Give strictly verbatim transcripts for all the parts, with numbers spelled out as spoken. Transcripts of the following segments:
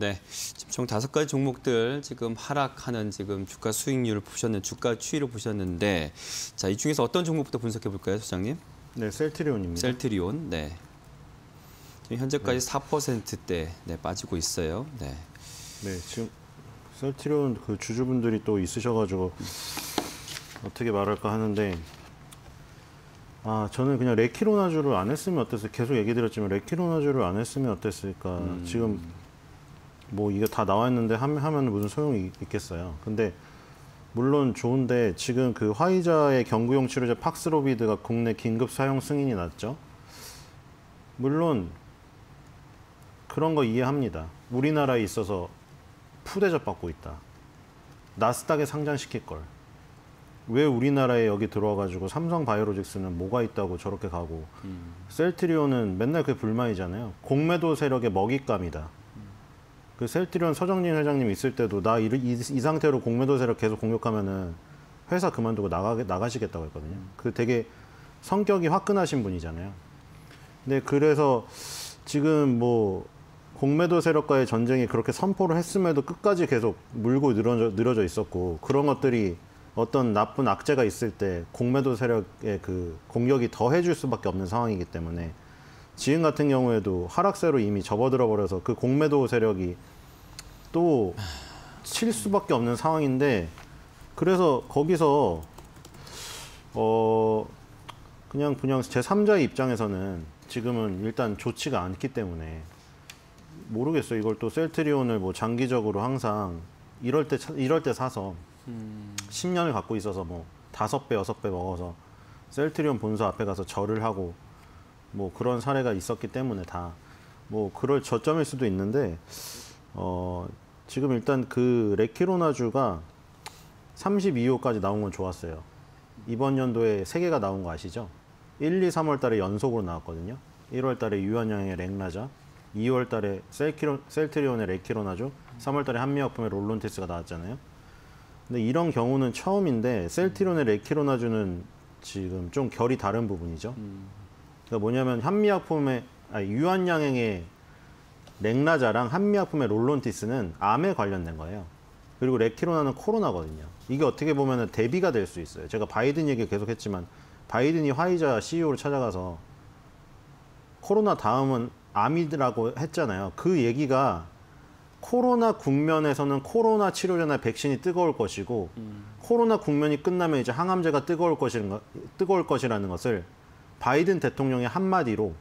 네, 총 다섯 가지 종목들 지금 하락하는 지금 주가 수익률을 보셨는 주가 추이를 보셨는데, 자, 이 중에서 어떤 종목부터 분석해 볼까요, 소장님? 네, 셀트리온입니다. 셀트리온, 네. 지금 현재까지 네. 사 퍼센트대 네, 빠지고 있어요. 네. 네, 지금 셀트리온 그 주주분들이 또 있으셔가지고 어떻게 말할까 하는데. 아, 저는 그냥 렉키로나주를 안 했으면 어땠을까, 계속 얘기 드렸지만 렉키로나주를 안 했으면 어땠을까. 음. 지금 뭐 이게 다 나와 있는데 하면 무슨 소용이 있겠어요. 근데 물론 좋은데 지금 그 화이자의 경구용 치료제 팍스로비드가 국내 긴급 사용 승인이 났죠. 물론 그런 거 이해합니다. 우리나라에 있어서 푸대접 받고 있다. 나스닥에 상장시킬 걸. 왜 우리나라에 여기 들어와가지고 삼성바이오로직스는 뭐가 있다고 저렇게 가고, 음. 셀트리온은 맨날 그게 불만이잖아요. 공매도 세력의 먹잇감이다. 음. 그 셀트리온 서정진 회장님 있을 때도 나 이, 이, 이 상태로 공매도 세력 계속 공격하면은 회사 그만두고 나가, 나가시겠다고 했거든요. 음. 그 되게 성격이 화끈하신 분이잖아요. 근데 그래서 지금 뭐 공매도 세력과의 전쟁이 그렇게 선포를 했음에도 끝까지 계속 물고 늘어져, 늘어져 있었고, 그런 것들이 어떤 나쁜 악재가 있을 때 공매도 세력의 그 공격이 더 해줄 수밖에 없는 상황이기 때문에 지은 같은 경우에도 하락세로 이미 접어들어 버려서 그 공매도 세력이 또 칠 수밖에 없는 상황인데, 그래서 거기서 어 그냥 그냥 제삼자의 입장에서는 지금은 일단 좋지가 않기 때문에 모르겠어요. 이걸 또 셀트리온을 뭐 장기적으로 항상 이럴 때 이럴 때 사서 음. 십 년을 갖고 있어서 뭐 다섯 배, 여섯 배 먹어서 셀트리온 본사 앞에 가서 절을 하고 뭐 그런 사례가 있었기 때문에 다 뭐 그럴 저점일 수도 있는데, 어 지금 일단 그 렉키로나주가 삼십이 호까지 나온 건 좋았어요. 이번 연도에 세 개가 나온 거 아시죠? 일, 이, 삼월 달에 연속으로 나왔거든요. 일월 달에 유한양행의 렉라자, 이월 달에 셀키로, 셀트리온의 렉키로나주, 삼월 달에 한미약품의 롤론테스가 나왔잖아요. 근데 이런 경우는 처음인데 셀트리온의 렉키로나주는 지금 좀 결이 다른 부분이죠. 그러니까 뭐냐면 한미약품의 아니, 유한양행의 렉라자랑 한미약품의 롤론티스는 암에 관련된 거예요. 그리고 렉키로나는 코로나거든요. 이게 어떻게 보면 대비가 될 수 있어요. 제가 바이든 얘기를 계속했지만 바이든이 화이자 씨이오를 찾아가서 코로나 다음은 암이라고 했잖아요. 그 얘기가 코로나 국면에서는 코로나 치료제나 백신이 뜨거울 것이고, 음. 코로나 국면이 끝나면 이제 항암제가 뜨거울 것이라는, 뜨거울 것이라는 것을 바이든 대통령의 한마디로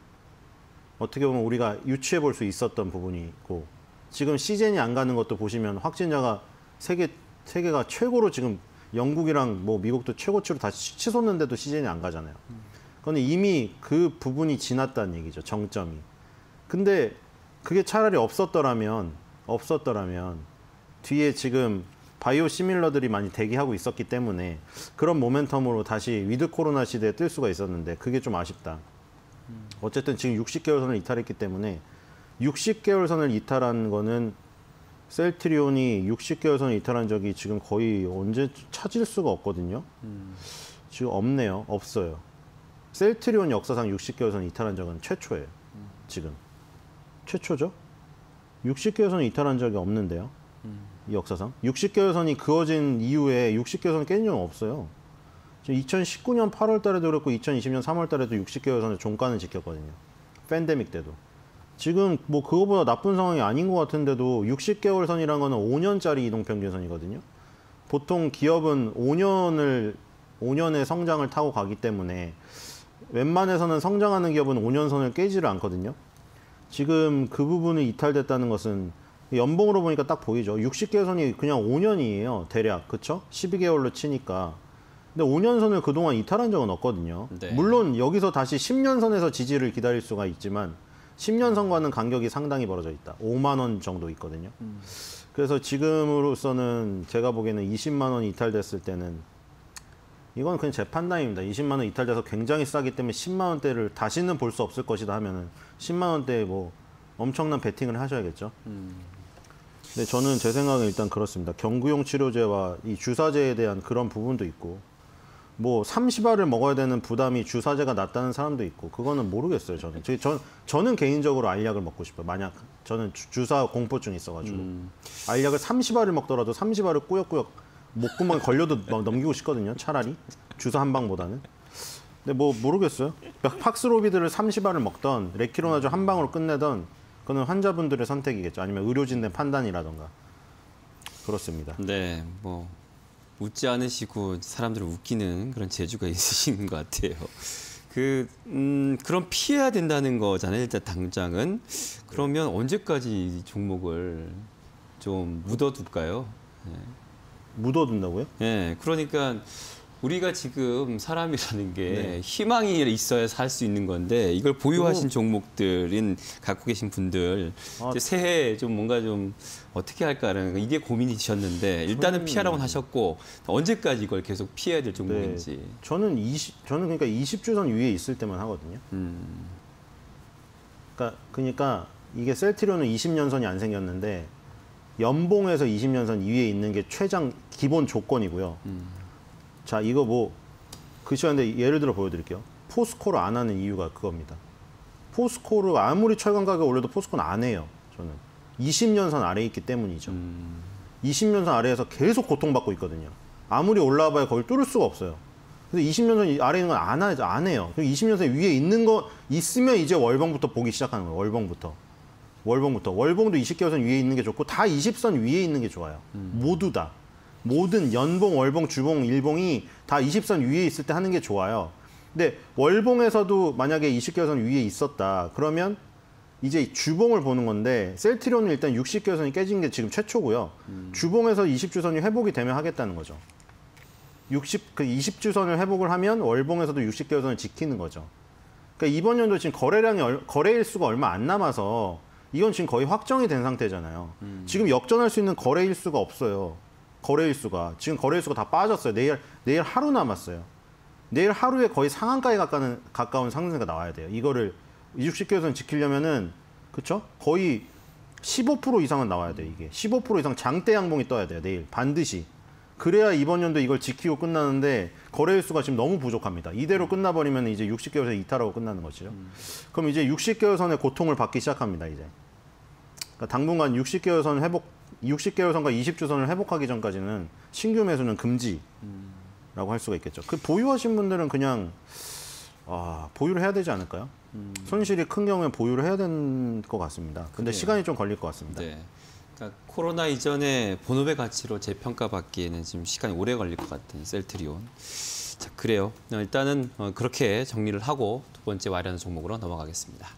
어떻게 보면 우리가 유추해 볼 수 있었던 부분이고, 지금 시즌이 안 가는 것도 보시면 확진자가 세계, 세계가 최고로 지금 영국이랑 뭐 미국도 최고치로 다시 치솟는데도 시즌이 안 가잖아요. 그런데 이미 그 부분이 지났다는 얘기죠, 정점이. 근데 그게 차라리 없었더라면 없었더라면 뒤에 지금 바이오 시밀러들이 많이 대기하고 있었기 때문에 그런 모멘텀으로 다시 위드 코로나 시대에 뜰 수가 있었는데 그게 좀 아쉽다. 어쨌든 지금 육십 개월 선을 이탈했기 때문에 육십 개월 선을 이탈한 거는 셀트리온이 육십 개월 선을 이탈한 적이 지금 거의 언제 찾을 수가 없거든요. 지금 없네요. 없어요. 셀트리온 역사상 육십 개월 선을 이탈한 적은 최초예요. 지금. 최초죠? 육십 개월 선을 이탈한 적이 없는데요. 음. 이 역사상. 육십 개월 선이 그어진 이후에 육십 개월 선을 깬 적은 없어요. 이천십구 년 팔월 달에도 그렇고 이천이십 년 삼월 달에도 육십 개월 선의 종가는 지켰거든요. 팬데믹 때도. 지금 뭐 그거보다 나쁜 상황이 아닌 것 같은데도 육십 개월 선이라는 거는 오 년짜리 이동평균선이거든요. 보통 기업은 오 년을, 오 년의 성장을 타고 가기 때문에 웬만해서는 성장하는 기업은 오 년 선을 깨지를 않거든요. 지금 그 부분이 이탈됐다는 것은 연봉으로 보니까 딱 보이죠. 육십 개월 선이 그냥 오 년이에요. 대략. 그쵸? 십이 개월로 치니까. 근데 오 년 선을 그동안 이탈한 적은 없거든요. 네. 물론 여기서 다시 십 년 선에서 지지를 기다릴 수가 있지만 십 년 선과는 간격이 상당히 벌어져 있다. 오만 원 정도 있거든요. 그래서 지금으로서는 제가 보기에는 이십만 원 이탈됐을 때는 이건 그냥 제 판단입니다. 이십만 원 이탈돼서 굉장히 싸기 때문에 십만 원대를 다시는 볼 수 없을 것이다 하면은 십만 원대에 뭐 엄청난 베팅을 하셔야겠죠. 음. 근데 저는 제 생각은 일단 그렇습니다. 경구용 치료제와 이 주사제에 대한 그런 부분도 있고, 뭐 삼십 알을 먹어야 되는 부담이 주사제가 낮다는 사람도 있고 그거는 모르겠어요. 저는 저, 저, 저는 개인적으로 알약을 먹고 싶어요. 만약 저는 주, 주사 공포증이 있어가지고 음. 알약을 삼십 알을 먹더라도 삼십 알을 꾸역꾸역 목구멍에 걸려도 넘기고 싶거든요. 차라리 주사 한 방보다는. 근데 뭐 모르겠어요. 팍스로비드를 삼십 알을 먹던 렉키로나주 한 방으로 끝내던 그거는 환자분들의 선택이겠죠. 아니면 의료진의 판단이라던가 그렇습니다. 네, 뭐 웃지 않으시고 사람들을 웃기는 그런 재주가 있으신 것 같아요. 그 음, 그럼 피해야 된다는 거잖아요. 일단 당장은. 그러면 언제까지 이 종목을 좀 묻어둘까요? 네. 묻어둔다고요? 네, 그러니까 우리가 지금 사람이라는 게 네. 희망이 있어야 살 수 있는 건데 이걸 보유하신 오. 종목들인 갖고 계신 분들 아, 이제 새해 좀 뭔가 좀 어떻게 할까라는 이게 고민이 되셨는데 일단은 저는... 피하라고 하셨고 언제까지 이걸 계속 피해야 될 종목인지. 네. 저는 이십 저는 그러니까 이십 주선 위에 있을 때만 하거든요. 음. 그러니까 그러니까 이게 셀트리온은 이십 년선이 안 생겼는데 연봉에서 이십 년선 위에 있는 게 최장 기본 조건이고요. 음. 자, 이거 뭐, 그 시간인데 예를 들어 보여드릴게요. 포스코를 안 하는 이유가 그겁니다. 포스코를 아무리 철강 가격 올려도 포스코는 안 해요. 저는. 이십 년선 아래에 있기 때문이죠. 음. 이십 년선 아래에서 계속 고통받고 있거든요. 아무리 올라와봐야 거길 뚫을 수가 없어요. 그래서 이십 년선 아래에 있는 건 안 하죠. 안 해요. 그리고 이십 년선 위에 있는 거 있으면 이제 월봉부터 보기 시작하는 거예요. 월봉부터. 월봉부터. 월봉도 이십 개월선 위에 있는 게 좋고 다 이십 선 위에 있는 게 좋아요. 음. 모두 다. 모든 연봉, 월봉, 주봉, 일봉이 다 이십 선 위에 있을 때 하는 게 좋아요. 근데 월봉에서도 만약에 이십 개월선 위에 있었다. 그러면 이제 주봉을 보는 건데 셀트리온은 일단 육십 개월선이 깨진 게 지금 최초고요. 음. 주봉에서 이십 주선이 회복이 되면 하겠다는 거죠. 육십, 그 이십 주선을 회복을 하면 월봉에서도 육십 개월선을 지키는 거죠. 그러니까 이번 연도 지금 거래량이, 거래 일수가 얼마 안 남아서 이건 지금 거의 확정이 된 상태잖아요. 음. 지금 역전할 수 있는 거래 일수가 없어요. 거래일수가. 지금 거래일수가 다 빠졌어요. 내일, 내일 하루 남았어요. 내일 하루에 거의 상한가에 가까운, 가까운 상승세가 나와야 돼요. 이거를 육십 개월선 지키려면은, 그쵸? 거의 십오 퍼센트 이상은 나와야 돼요, 이게. 십오 퍼센트 이상 장대 양봉이 떠야 돼요, 내일. 반드시. 그래야 이번 연도 이걸 지키고 끝나는데, 거래일수가 지금 너무 부족합니다. 이대로 끝나버리면 이제 육십 개월선 이탈하고 끝나는 것이죠. 그럼 이제 육십 개월선의 고통을 받기 시작합니다, 이제. 그러니까 당분간 육십 개월선 회복, 육십 개월선과 이십 주선을 회복하기 전까지는 신규 매수는 금지라고 음. 할 수가 있겠죠. 그 보유하신 분들은 그냥 아, 보유를 해야 되지 않을까요? 음. 손실이 큰 경우에 보유를 해야 되는 것 같습니다. 근데 그래요. 시간이 좀 걸릴 것 같습니다. 네. 그러니까 코로나 이전에 본업의 가치로 재평가받기에는 지금 시간이 오래 걸릴 것 같은 셀트리온. 자, 그래요. 일단은 그렇게 정리를 하고 두 번째 와이라는 종목으로 넘어가겠습니다.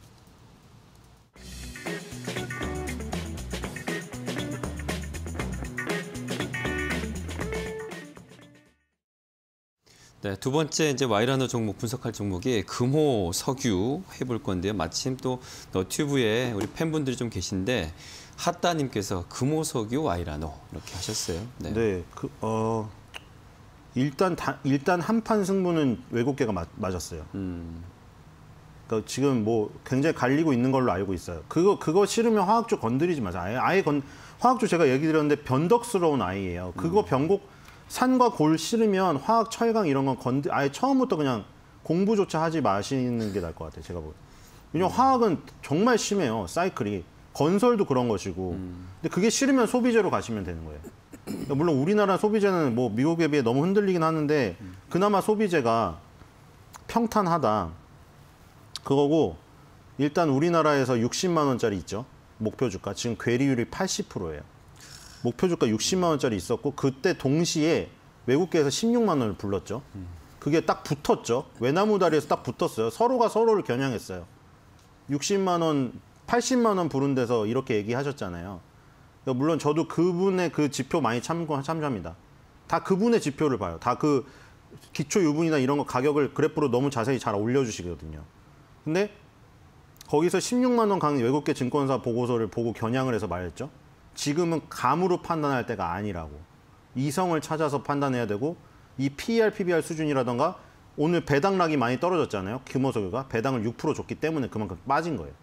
네, 두 번째 이제 와이라노 종목 분석할 종목이 금호석유 해볼 건데요. 마침 또 너튜브에 우리 팬분들이 좀 계신데 핫다님께서 금호석유 와이라노 이렇게 하셨어요. 네, 네 그, 어, 일단 다, 일단 한판 승부는 외국계가 맞, 맞았어요. 음. 그러니까 지금 뭐 굉장히 갈리고 있는 걸로 알고 있어요. 그거 그거 싫으면 화학주 건드리지 마세요. 아예, 아예 건 화학주 제가 얘기 드렸는데 변덕스러운 아이예요. 그거 음. 변곡 산과 골 싫으면 화학, 철강 이런 건 건드 아예 처음부터 그냥 공부조차 하지 마시는 게 나을 것 같아요. 제가 보기엔. 왜냐면 음. 화학은 정말 심해요. 사이클이. 건설도 그런 것이고. 음. 근데 그게 싫으면 소비재로 가시면 되는 거예요. 그러니까 물론 우리나라 소비재는 뭐 미국에 비해 너무 흔들리긴 하는데 그나마 소비재가 평탄하다. 그거고 일단 우리나라에서 육십만 원짜리 있죠. 목표 주가. 지금 괴리율이 팔십 퍼센트예요. 목표 주가 육십만 원짜리 있었고 그때 동시에 외국계에서 십육만 원을 불렀죠. 그게 딱 붙었죠. 외나무 다리에서 딱 붙었어요. 서로가 서로를 겨냥했어요. 육십만 원, 팔십만 원 부른 데서 이렇게 얘기하셨잖아요. 물론 저도 그분의 그 지표 많이 참고, 참조합니다. 다 그분의 지표를 봐요. 다 그 기초 유분이나 이런 거 가격을 그래프로 너무 자세히 잘 올려주시거든요. 근데 거기서 십육만 원 강의 외국계 증권사 보고서를 보고 겨냥을 해서 말했죠. 지금은 감으로 판단할 때가 아니라고. 이성을 찾아서 판단해야 되고 이 피이알, 피비알 수준이라던가 오늘 배당락이 많이 떨어졌잖아요. 금호석유가 배당을 육 퍼센트 줬기 때문에 그만큼 빠진 거예요.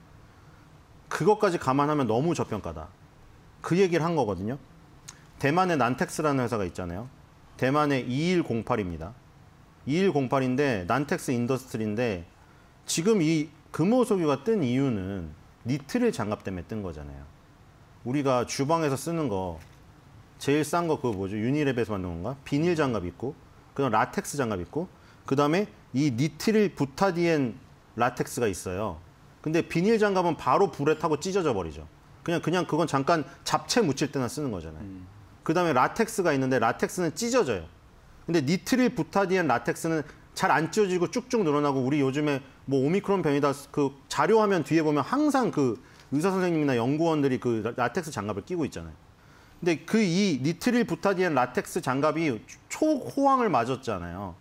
그것까지 감안하면 너무 저평가다. 그 얘기를 한 거거든요. 대만의 난텍스라는 회사가 있잖아요. 대만의 이천백팔입니다. 이천백팔인데 난텍스 인더스트리인데 지금 이 금호석유가 뜬 이유는 니트릴 장갑 때문에 뜬 거잖아요. 우리가 주방에서 쓰는 거 제일 싼 거 그거 뭐죠? 유니랩에서 만든 건가? 비닐 장갑 있고 그다음 라텍스 장갑 있고 그다음에 이 니트릴 부타디엔 라텍스가 있어요. 근데 비닐 장갑은 바로 불에 타고 찢어져 버리죠. 그냥 그냥 그건 잠깐 잡채 묻힐 때나 쓰는 거잖아요. 음. 그다음에 라텍스가 있는데 라텍스는 찢어져요. 근데 니트릴 부타디엔 라텍스는 잘 안 찢어지고 쭉쭉 늘어나고 우리 요즘에 뭐 오미크론 변이다 그 자료화면 뒤에 보면 항상 그 의사 선생님이나 연구원들이 그 라텍스 장갑을 끼고 있잖아요. 근데 그 이 니트릴 부타디엔 라텍스 장갑이 초호황을 맞았잖아요.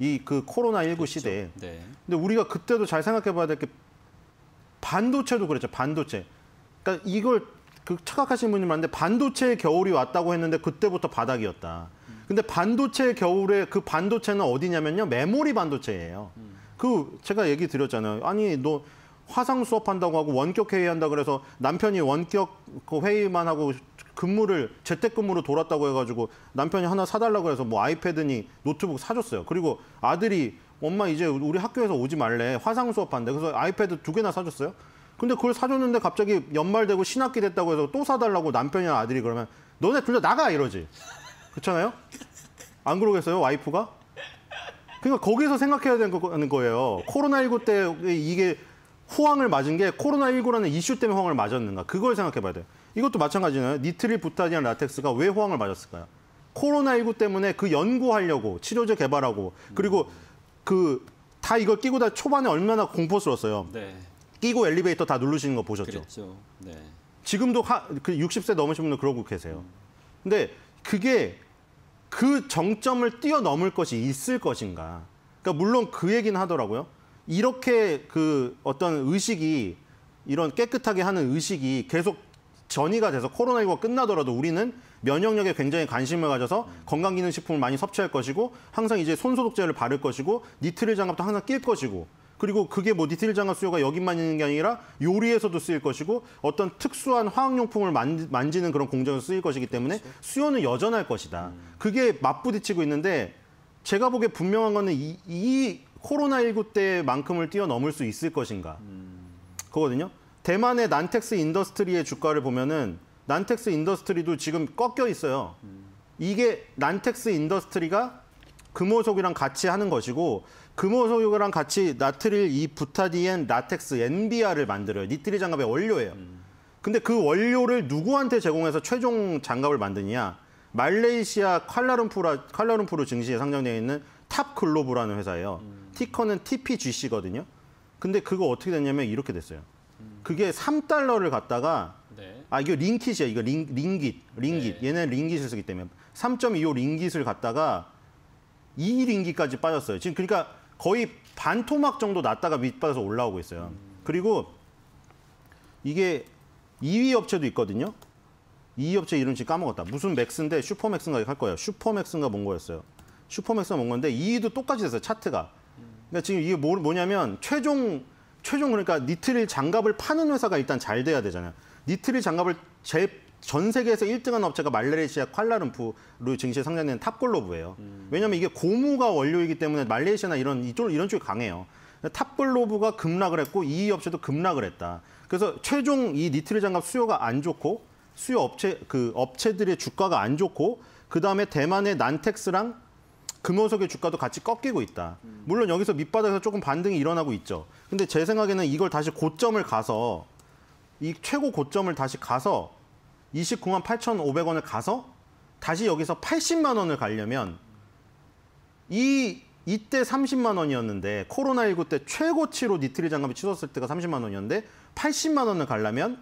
이 그 코로나십구 그렇죠. 시대에. 네. 근데 우리가 그때도 잘 생각해 봐야 될 게 반도체도 그랬죠. 반도체. 그러니까 이걸 그 착각하시는 분이 많은데 반도체의 겨울이 왔다고 했는데 그때부터 바닥이었다. 근데 반도체의 겨울에 그 반도체는 어디냐면요. 메모리 반도체예요. 음. 그 제가 얘기 드렸잖아요. 아니 너 화상 수업한다고 하고 원격 회의한다 그래서 남편이 원격 회의만 하고 근무를 재택근무로 돌았다고 해가지고 남편이 하나 사달라고 해서 뭐 아이패드니 노트북 사줬어요. 그리고 아들이 엄마 이제 우리 학교에서 오지 말래. 화상 수업한대. 그래서 아이패드 두 개나 사줬어요. 근데 그걸 사줬는데 갑자기 연말 되고 신학기 됐다고 해서 또 사달라고 남편이랑 아들이 그러면 너네 둘 다 나가 이러지. 그렇잖아요? 안 그러겠어요? 와이프가? 그러니까 거기서 생각해야 되는 거예요. 코로나십구 때 이게 호황을 맞은 게 코로나십구라는 이슈 때문에 호황을 맞았는가. 그걸 생각해 봐야 돼요. 이것도 마찬가지네요. 니트릴 부타디엔 라텍스가 왜 호황을 맞았을까요? 코로나십구 때문에 그 연구하려고 치료제 개발하고 그리고 그 다 이걸 끼고 다 초반에 얼마나 공포스러웠어요. 네. 끼고 엘리베이터 다 누르시는 거 보셨죠? 그랬죠. 네. 지금도 하, 그 육십 세 넘으신 분들 그러고 계세요. 음. 근데 그게 그 정점을 뛰어넘을 것이 있을 것인가. 그러니까 물론 그 얘기는 하더라고요. 이렇게 그 어떤 의식이 이런 깨끗하게 하는 의식이 계속 전이가 돼서 코로나십구가 끝나더라도 우리는 면역력에 굉장히 관심을 가져서 음. 건강기능식품을 많이 섭취할 것이고 항상 이제 손소독제를 바를 것이고 니트릴 장갑도 항상 낄 것이고 그리고 그게 뭐 니트릴 장갑 수요가 여기만 있는 게 아니라 요리에서도 쓰일 것이고 어떤 특수한 화학용품을 만지는 그런 공정에서 쓰일 것이기 때문에 수요는 여전할 것이다. 음. 그게 맞부딪히고 있는데 제가 보기에 분명한 거는 이, 이 코로나십구 때만큼을 뛰어넘을 수 있을 것인가. 음. 그거거든요. 대만의 난텍스 인더스트리의 주가를 보면은 난텍스 인더스트리도 지금 꺾여 있어요. 음. 이게 난텍스 인더스트리가 금호석유랑 같이 하는 것이고 금호석유랑 같이 나트릴 이 부타디엔 라텍스 엔비알을 만들어요. 니트릴 장갑의 원료예요. 음. 근데 그 원료를 누구한테 제공해서 최종 장갑을 만드냐? 말레이시아 쿠알라룸푸르, 쿠알라룸푸르 증시에 상장되어 있는 탑글로브라는 회사예요. 음. 티커는 티피지씨거든요. 근데 그거 어떻게 됐냐면 이렇게 됐어요. 음. 그게 삼 달러를 갖다가 네. 아 이거 링킷이야. 이거 링, 링깃. 링깃. 네. 얘는 링깃을 쓰기 때문에 삼 점 이오 링깃을 갖다가 이 링깃까지 빠졌어요. 지금 그러니까 거의 반토막 정도 났다가 밑바닥에서 올라오고 있어요. 음. 그리고 이게 이 위 업체도 있거든요. 이 위 업체 이름 지금 까먹었다. 무슨 맥스인데 슈퍼맥스인가 할 거예요. 슈퍼맥스인가 뭔 거였어요. 슈퍼맥스가 뭔 건데 이 위도 똑같이 됐어요. 차트가. 그러니까 지금 이게 뭐, 뭐냐면 최종 최종 그러니까 니트릴 장갑을 파는 회사가 일단 잘 돼야 되잖아요. 니트릴 장갑을 제일 전 세계에서 일 등한 업체가 말레이시아 쿠알라룸푸르 증시에 상장된 탑글로브예요. 음. 왜냐하면 이게 고무가 원료이기 때문에 말레이시아나 이런 이쪽 이런 쪽이 강해요. 탑글로브가 급락을 했고 이 업체도 급락을 했다. 그래서 최종 이 니트릴 장갑 수요가 안 좋고 수요 업체 그 업체들의 주가가 안 좋고 그 다음에 대만의 난텍스랑 금호석유 주가도 같이 꺾이고 있다. 음. 물론 여기서 밑바닥에서 조금 반등이 일어나고 있죠. 근데 제 생각에는 이걸 다시 고점을 가서 이 최고 고점을 다시 가서 이십구만 팔천오백 원을 가서 다시 여기서 팔십만 원을 가려면 이, 이때 삼십만 원이었는데 코로나십구 때 최고치로 니트릴 장갑이 치솟을 때가 삼십만 원이었는데 팔십만 원을 가려면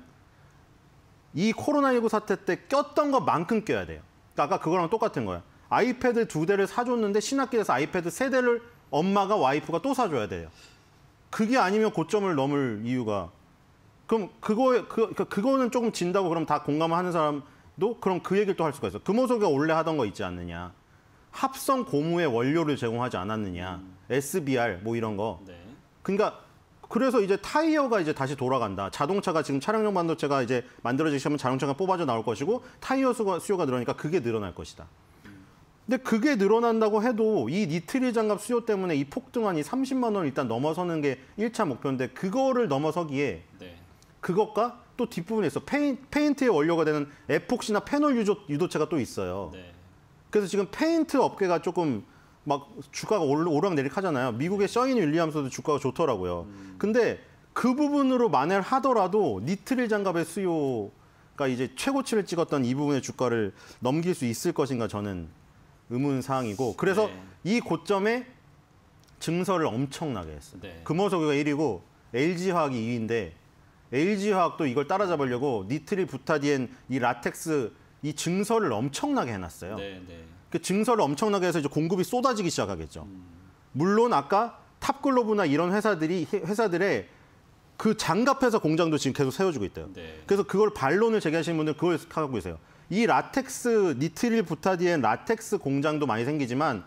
이 코로나십구 사태 때 꼈던 것만큼 껴야 돼요. 그러니까 아까 그거랑 똑같은 거예요. 아이패드 두 대를 사줬는데 신학기에서 아이패드 세 대를 엄마가 와이프가 또 사줘야 돼요. 그게 아니면 고점을 넘을 이유가 그럼 그거 그 그거는 조금 진다고 그럼 다 공감하는 사람도 그럼 그 얘기를 또 할 수가 있어. 금호석유가 원래 하던 거 있지 않느냐? 합성 고무의 원료를 제공하지 않았느냐? 음. 에스비알 뭐 이런 거. 네. 그러니까 그래서 이제 타이어가 이제 다시 돌아간다. 자동차가 지금 차량용 반도체가 이제 만들어지기 시작하면 자동차가 뽑아져 나올 것이고 타이어 수가 수요가 늘어나니까 그게 늘어날 것이다. 음. 근데 그게 늘어난다고 해도 이 니트릴 장갑 수요 때문에 이 폭등한 이 삼십만 원을 일단 넘어서는 게 일 차 목표인데 그거를 넘어서기에 네. 그것과 또 뒷부분에서 페인, 페인트의 원료가 되는 에폭시나 페놀 유조, 유도체가 또 있어요. 네. 그래서 지금 페인트 업계가 조금 막 주가가 오락내리락 하잖아요. 미국의 셔인 윌리엄스도 주가가 좋더라고요. 음. 근데 그 부분으로 만회를 하더라도 니트릴 장갑의 수요가 이제 최고치를 찍었던 이 부분의 주가를 넘길 수 있을 것인가 저는 의문사항이고 그래서 네. 이 고점에 증설을 엄청나게 했어요. 네. 금호석유가 일 위고 엘지화학이 이 위인데 엘지화학도 이걸 따라잡으려고 니트릴 부타디엔 이 라텍스 이 증설을 엄청나게 해놨어요. 네, 네. 그 증설을 엄청나게 해서 이제 공급이 쏟아지기 시작하겠죠. 음. 물론 아까 탑글로브나 이런 회사들이 회사들의 그 장갑회사 공장도 지금 계속 세워주고 있대요. 네. 그래서 그걸 반론을 제기하시는 분들 그걸 하고 계세요. 이 라텍스, 니트릴 부타디엔 라텍스 공장도 많이 생기지만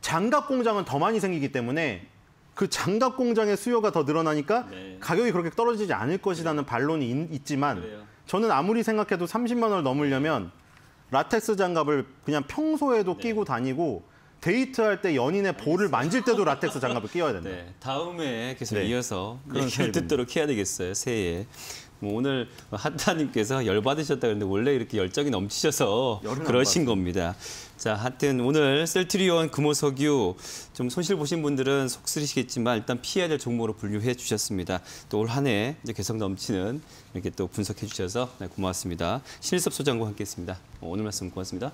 장갑 공장은 더 많이 생기기 때문에 그 장갑 공장의 수요가 더 늘어나니까 네. 가격이 그렇게 떨어지지 않을 것이라는 네. 반론이 있, 있지만 그래요. 저는 아무리 생각해도 삼십만 원을 넘으려면 라텍스 장갑을 그냥 평소에도 네. 끼고 다니고 데이트할 때 연인의 볼을 만질 때도 라텍스 장갑을 끼워야 된다. 네. 다음에 계속 네. 이어서 얘기를 듣도록 해야 되겠어요. 새해에. 뭐 오늘 하타님께서 열받으셨다 그랬는데 원래 이렇게 열정이 넘치셔서 그러신 겁니다. 자, 하여튼 오늘 셀트리온, 금호석유 좀 손실 보신 분들은 속쓰리시겠지만 일단 피해야 될 종목으로 분류해 주셨습니다. 또 올 한 해 이제 개성 넘치는 이렇게 또 분석해 주셔서 네, 고맙습니다. 신일섭 소장과 함께했습니다. 오늘 말씀 고맙습니다.